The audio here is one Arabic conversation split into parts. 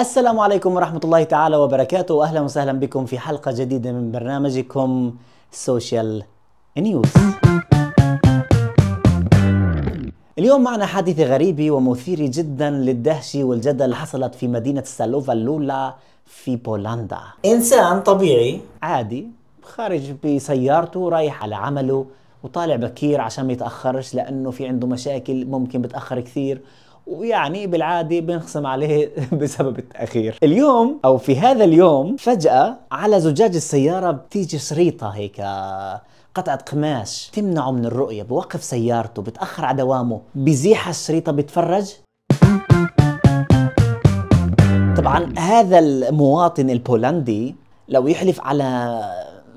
السلام عليكم ورحمة الله تعالى وبركاته، أهلا وسهلا بكم في حلقة جديدة من برنامجكم سوشيال نيوز. اليوم معنا حادثة غريبة ومثيرة جدا للدهشة والجدل حصلت في مدينة ستالوفا وولا في بولندا. إنسان طبيعي عادي خارج بسيارته رايح على عمله وطالع بكير عشان ما يتأخرش، لأنه في عنده مشاكل ممكن بتأخر كثير، ويعني بالعادة بنخصم عليه بسبب التأخير. اليوم أو في هذا اليوم فجأة على زجاج السيارة بتيجي شريطة هيك قطعة قماش تمنعه من الرؤية، بوقف سيارته بتأخر على دوامه، بزيح الشريطة بتفرج. طبعا هذا المواطن البولندي لو يحلف على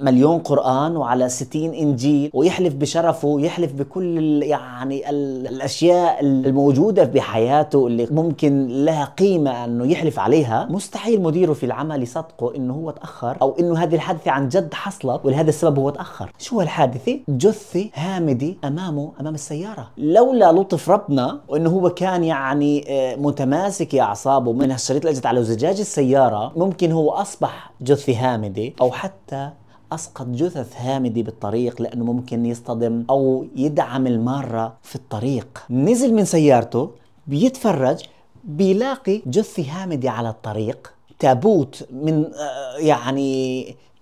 مليون قرآن وعلى 60 إنجيل ويحلف بشرفه، يحلف بكل يعني الأشياء الموجودة بحياته اللي ممكن لها قيمة أنه يحلف عليها، مستحيل مديره في العمل يصدقه أنه هو تأخر أو أنه هذه الحادثة عن جد حصلت ولهذا السبب هو تأخر. شو هالحادثة؟ جثة هامدة أمامه أمام السيارة. لولا لطف ربنا وأنه هو كان يعني متماسك يا أعصابه من هالشريط اللي أجت على زجاج السيارة، ممكن هو أصبح جثة هامدة أو حتى أسقط جثث هامدة بالطريق، لأنه ممكن يصطدم أو يدعم المارة في الطريق. نزل من سيارته بيتفرج بيلاقي جثة هامدة على الطريق، تابوت من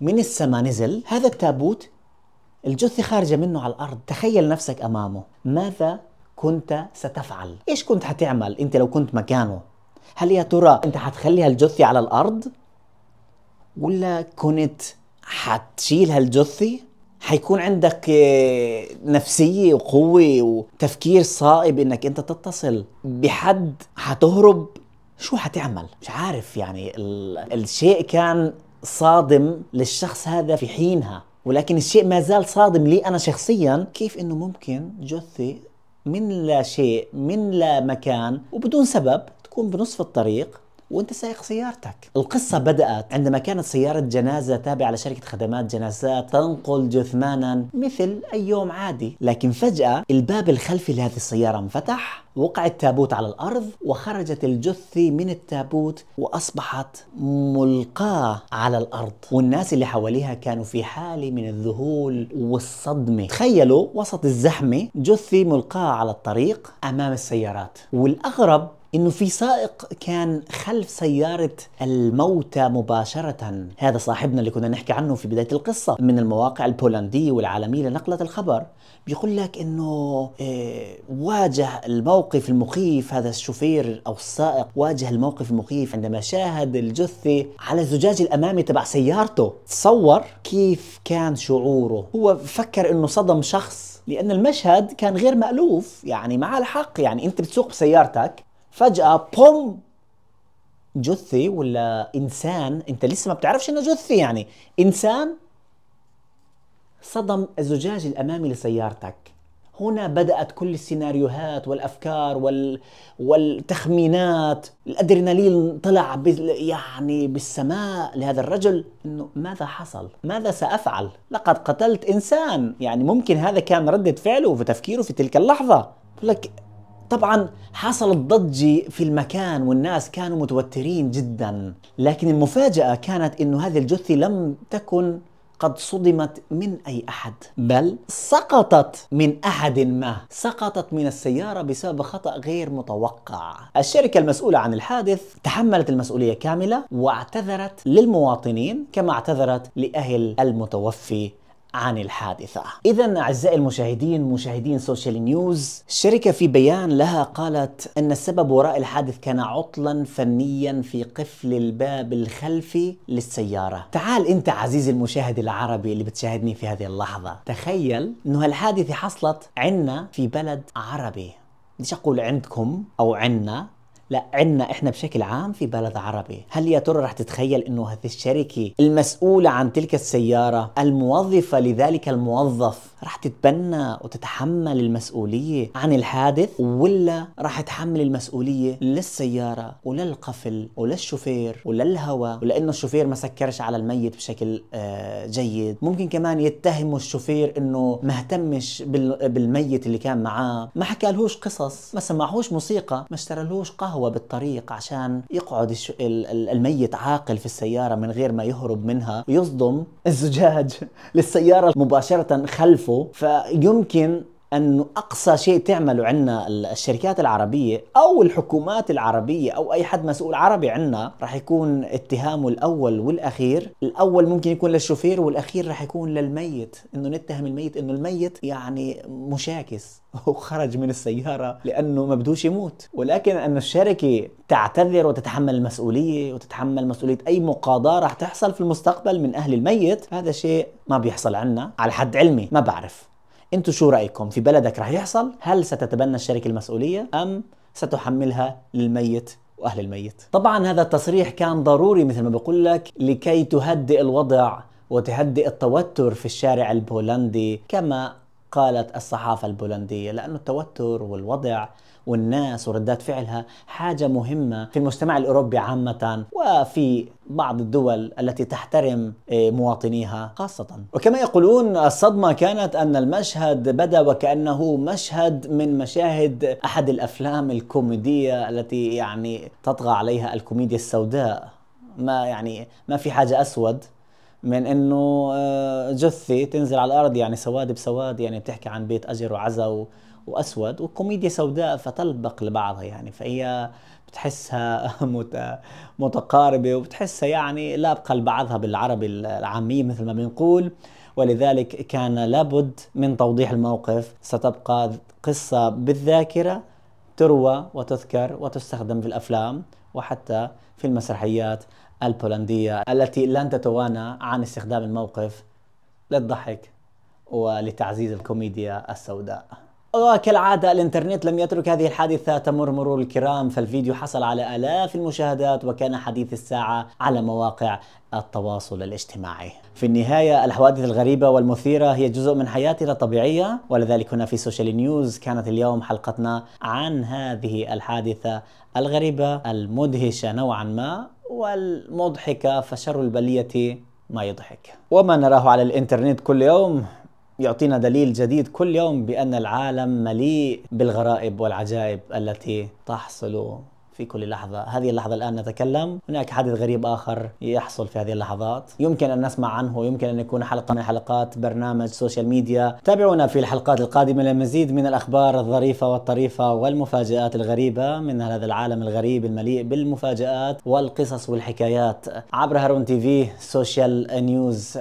من السما نزل، هذا التابوت الجثة خارجة منه على الأرض. تخيل نفسك أمامه، ماذا كنت ستفعل؟ إيش كنت حتعمل أنت لو كنت مكانه؟ هل يا ترى أنت حتخلي هالجثة على الأرض؟ ولا كنت حتشيل هالجثة؟ حيكون عندك نفسية وقوة وتفكير صائب انك انت تتصل بحد؟ حتهرب؟ شو حتعمل؟ مش عارف، يعني الشيء كان صادم للشخص هذا في حينها، ولكن الشيء ما زال صادم لي انا شخصيا، كيف انه ممكن جثة من لا شيء من لا مكان وبدون سبب تكون بنصف الطريق وانت سايق سيارتك. القصة بدأت عندما كانت سيارة جنازة تابعة لشركة خدمات جنازات تنقل جثمانا مثل أي يوم عادي، لكن فجأة الباب الخلفي لهذه السيارة انفتح، وقع التابوت على الأرض وخرجت الجثة من التابوت وأصبحت ملقاة على الأرض، والناس اللي حواليها كانوا في حالة من الذهول والصدمة. تخيلوا وسط الزحمة جثة ملقاة على الطريق أمام السيارات، والأغرب إنه في سائق كان خلف سيارة الموتى مباشرة. هذا صاحبنا اللي كنا نحكي عنه في بداية القصة من المواقع البولندية والعالمية لنقلة الخبر، بيقول لك إنه واجه الموقف المخيف. هذا الشوفير أو السائق واجه الموقف المخيف عندما شاهد الجثة على الزجاج الأمامي تبع سيارته. تصور كيف كان شعوره، هو فكر إنه صدم شخص، لأن المشهد كان غير مألوف. يعني مع الحق، يعني أنت بتسوق بسيارتك فجأة بوم جثة ولا إنسان أنت لسه ما بتعرفش إنه جثة، يعني إنسان صدم الزجاج الأمامي لسيارتك. هنا بدأت كل السيناريوهات والأفكار والتخمينات. الأدرينالين طلع بالسماء لهذا الرجل، إنه ماذا حصل؟ ماذا سأفعل؟ لقد قتلت إنسان. يعني ممكن هذا كان ردة فعله وتفكيره في تلك اللحظة. لك طبعا حصلت ضجة في المكان والناس كانوا متوترين جدا، لكن المفاجأة كانت انه هذه الجثة لم تكن قد صدمت من اي احد، بل سقطت من احد ما، سقطت من السيارة بسبب خطأ غير متوقع. الشركة المسؤولة عن الحادث تحملت المسؤولية كاملة واعتذرت للمواطنين كما اعتذرت لأهل المتوفي عن الحادثة. إذا أعزائي المشاهدين مشاهدين سوشيال نيوز، الشركة في بيان لها قالت أن السبب وراء الحادث كان عطلا فنيا في قفل الباب الخلفي للسيارة. تعال أنت عزيزي المشاهد العربي اللي بتشاهدني في هذه اللحظة، تخيل أنه هالحادثة حصلت عنا في بلد عربي. ليش أقول عندكم أو عنا؟ لا، عنا احنا بشكل عام في بلد عربي. هل يا ترى رح تتخيل انه هذه الشركة المسؤولة عن تلك السيارة الموظفة لذلك الموظف رح تتبنى وتتحمل المسؤولية عن الحادث، ولا رح تحمل المسؤولية للسيارة وللقفل وللشوفير وللهواء، ولانه الشوفير ما سكرش على الميت بشكل جيد؟ ممكن كمان يتهموا الشوفير انه ما اهتمش بالميت اللي كان معاه، ما حكالهوش قصص، ما سمعهوش موسيقى، ما اشترالهوش قهوة، القهوة بالطريق عشان يقعد الميت عاقل في السيارة من غير ما يهرب منها ويصدم الزجاج للسيارة مباشرة خلفه. فيمكن أنه أقصى شيء تعمله عنا الشركات العربية أو الحكومات العربية أو أي حد مسؤول عربي عنا رح يكون اتهامه الأول والأخير. الأول ممكن يكون للشوفير والأخير رح يكون للميت، أنه نتهم الميت أنه الميت يعني مشاكس وخرج من السيارة لأنه ما بدوش يموت. ولكن أن الشركة تعتذر وتتحمل المسؤولية وتتحمل مسؤولية أي مقاضاة رح تحصل في المستقبل من أهل الميت، هذا شيء ما بيحصل عنا على حد علمي. ما بعرف انتوا شو رأيكم؟ في بلدك رح يحصل؟ هل ستتبنى الشركة المسؤولية أم ستحملها للميت وأهل الميت؟ طبعا هذا التصريح كان ضروري مثل ما بقول لك لكي تهدئ الوضع وتهدئ التوتر في الشارع البولندي كما قالت الصحافة البولندية، لأن التوتر والوضع والناس وردات فعلها حاجة مهمة في المجتمع الأوروبي عامة وفي بعض الدول التي تحترم مواطنيها خاصة. وكما يقولون الصدمة كانت أن المشهد بدأ وكأنه مشهد من مشاهد أحد الأفلام الكوميدية التي يعني تطغى عليها الكوميديا السوداء. ما في حاجة أسود من انه جثة تنزل على الارض، يعني سواد بسواد، يعني بتحكي عن بيت اجر وعزا واسود وكوميديا سوداء فتلبق لبعضها، يعني فهي بتحسها متقاربة وبتحسها يعني لابقة لبعضها بالعربي العامي مثل ما بنقول. ولذلك كان لابد من توضيح الموقف. ستبقى قصة بالذاكرة تروى وتذكر وتستخدم في الافلام وحتى في المسرحيات البولندية التي لن تتوانى عن استخدام الموقف للضحك ولتعزيز الكوميديا السوداء. وكالعادة الانترنت لم يترك هذه الحادثة تمر مرور الكرام، فالفيديو حصل على آلاف المشاهدات وكان حديث الساعة على مواقع التواصل الاجتماعي. في النهاية الحوادث الغريبة والمثيرة هي جزء من حياتنا الطبيعية، ولذلك هنا في سوشيال نيوز كانت اليوم حلقتنا عن هذه الحادثة الغريبة المدهشة نوعا ما والمضحكة، فشر البلية ما يضحك. وما نراه على الانترنت كل يوم يعطينا دليل جديد كل يوم بأن العالم مليء بالغرائب والعجائب التي تحصل في كل لحظة. هذه اللحظة الآن نتكلم، هناك حادث غريب آخر يحصل في هذه اللحظات يمكن أن نسمع عنه، يمكن أن يكون حلقة من حلقات برنامج سوشيال ميديا. تابعونا في الحلقات القادمة لمزيد من الأخبار الظريفة والطريفة والمفاجآت الغريبة من هذا العالم الغريب المليء بالمفاجآت والقصص والحكايات عبر هارون تي في سوشيال نيوز.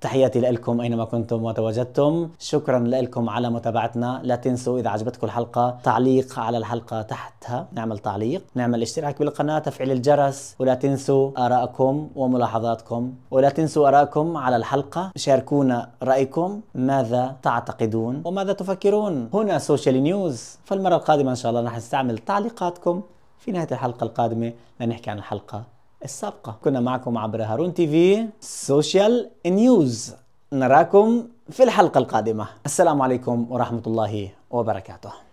تحياتي لكم أينما كنتم وتواجدتم، شكرا لكم على متابعتنا. لا تنسوا إذا عجبتكم الحلقة تعليق على الحلقة تحتها، نعمل تعليق، نعمل اشتراك بالقناة، تفعيل الجرس، ولا تنسوا آراءكم وملاحظاتكم، ولا تنسوا آراءكم على الحلقة. شاركونا رأيكم، ماذا تعتقدون وماذا تفكرون هنا سوشيال نيوز. فالمرة القادمة إن شاء الله رح نستعمل تعليقاتكم في نهاية الحلقة القادمة لنحكي عن الحلقة السابقة. كنا معكم عبر هارون تي في سوشيال نيوز، نراكم في الحلقة القادمة. السلام عليكم ورحمة الله وبركاته.